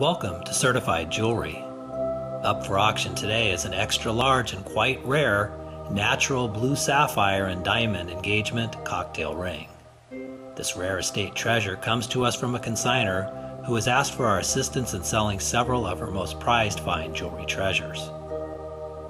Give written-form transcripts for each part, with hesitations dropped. Welcome to Certified Jewelry. Up for auction today is an extra large and quite rare natural blue sapphire and diamond engagement cocktail ring. This rare estate treasure comes to us from a consignor who has asked for our assistance in selling several of her most prized fine jewelry treasures.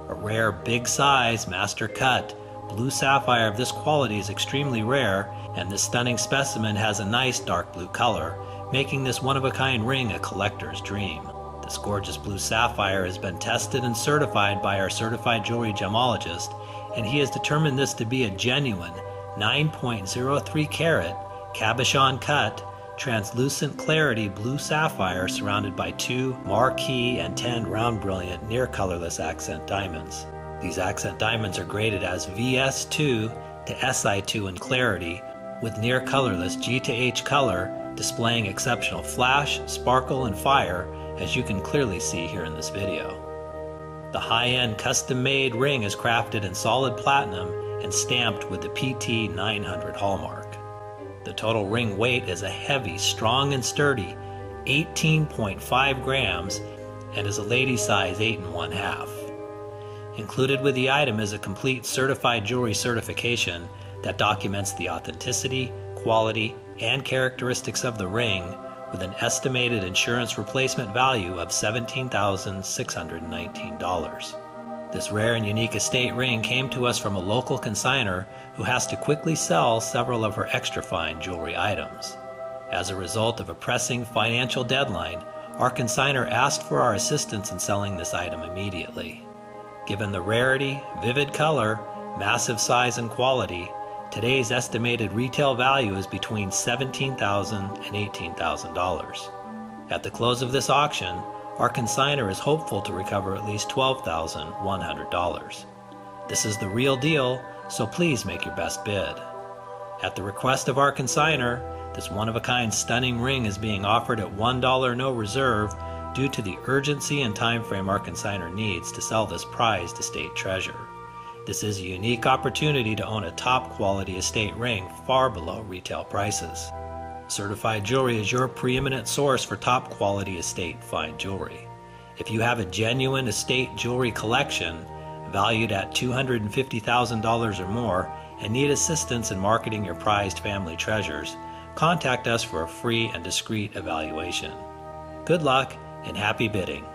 A rare big size master cut blue sapphire of this quality is extremely rare, and this stunning specimen has a nice dark blue color, making this one-of-a-kind ring a collector's dream. This gorgeous blue sapphire has been tested and certified by our certified jewelry gemologist, and he has determined this to be a genuine 9.03 carat cabochon cut translucent clarity blue sapphire surrounded by two marquee and 10 round brilliant near colorless accent diamonds. These accent diamonds are graded as VS2 to SI2 in clarity, with near colorless G to H color displaying exceptional flash, sparkle, and fire, as you can clearly see here in this video. The high-end custom-made ring is crafted in solid platinum and stamped with the PT 900 hallmark. The total ring weight is a heavy, strong, and sturdy 18.5 grams and is a lady size 8 1/2. Included with the item is a complete certified jewelry certification that documents the authenticity, quality, and characteristics of the ring, with an estimated insurance replacement value of $17,619. This rare and unique estate ring came to us from a local consignor who has to quickly sell several of her extra fine jewelry items. As a result of a pressing financial deadline, our consignor asked for our assistance in selling this item immediately. Given the rarity, vivid color, massive size, and quality, today's estimated retail value is between $17,000 and $18,000. At the close of this auction, our consignor is hopeful to recover at least $12,100. This is the real deal, so please make your best bid. At the request of our consignor, this one-of-a-kind stunning ring is being offered at $1 no reserve due to the urgency and time frame our consignor needs to sell this prized estate treasure. This is a unique opportunity to own a top-quality estate ring far below retail prices. Certified Jewelry is your preeminent source for top-quality estate fine jewelry. If you have a genuine estate jewelry collection valued at $250,000 or more and need assistance in marketing your prized family treasures, contact us for a free and discreet evaluation. Good luck and happy bidding!